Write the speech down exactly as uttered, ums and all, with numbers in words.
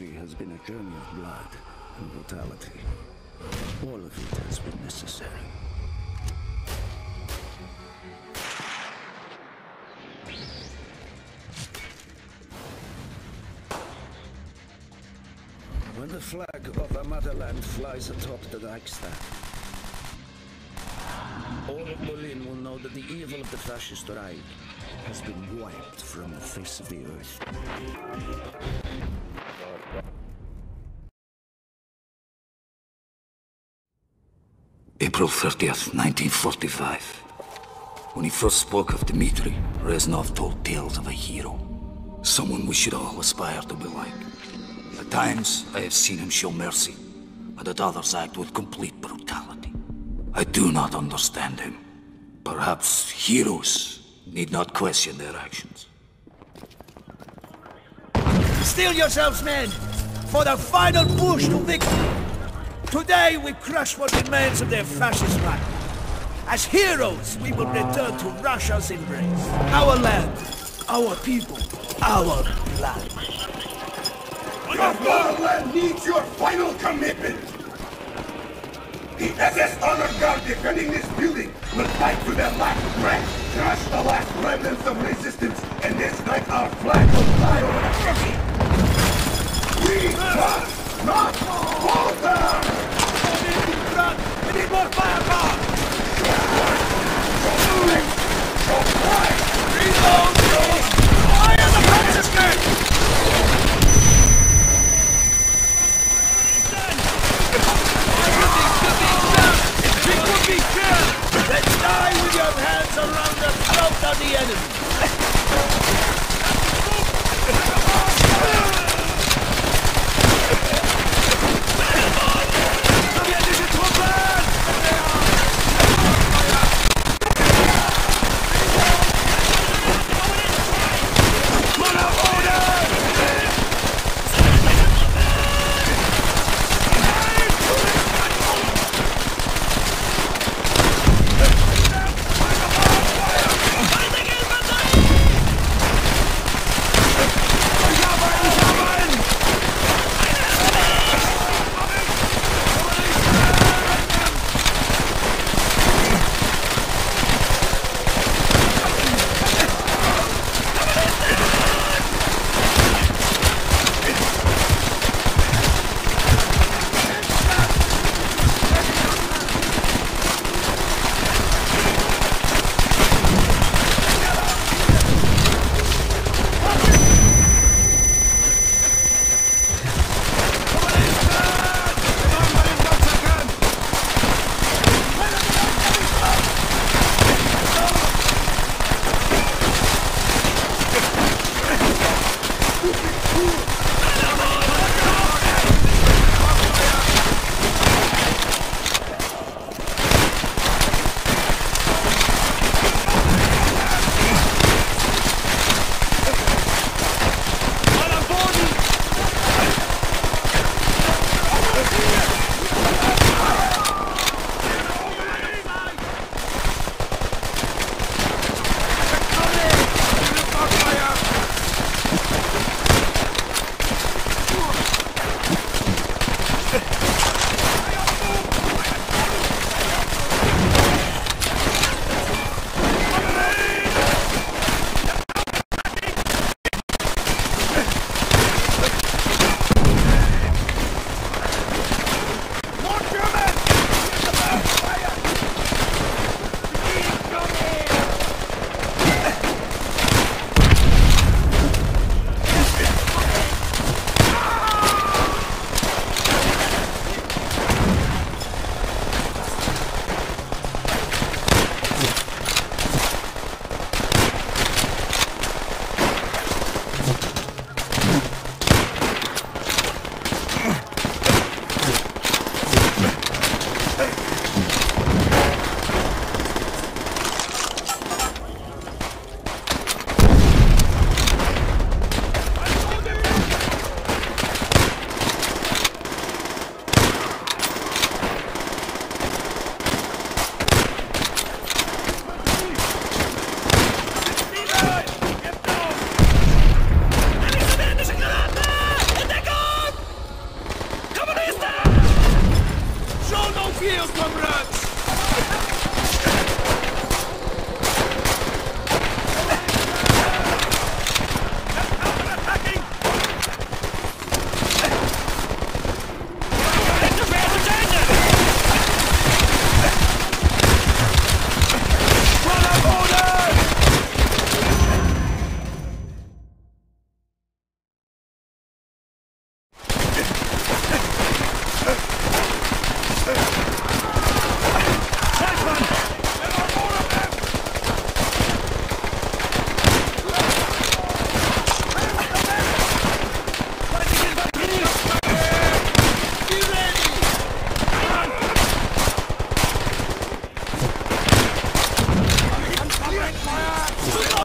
history has been a journey of blood and brutality. All of it has been necessary. When the flag of our motherland flies atop the Reichstag, all of Berlin will know that the evil of the fascist Reich has been wiped from the face of the earth. April thirtieth, nineteen forty-five. When he first spoke of Dmitri, Reznov told tales of a hero. Someone we should all aspire to be like. At times, I have seen him show mercy, but at others act with complete brutality. I do not understand him. Perhaps heroes need not question their actions. Steel yourselves, men, for the final push to victory! Today, we crush what remains of their fascist right. As heroes, we will return to Russia's embrace. Our land, our people, our blood. Your fatherland needs your final commitment! The S S Honor Guard defending this building will fight to their last breath, crush the last remnants of resistance, and this night our flag will fly over the cookie! We must not falter! Order! Вбил, собрат!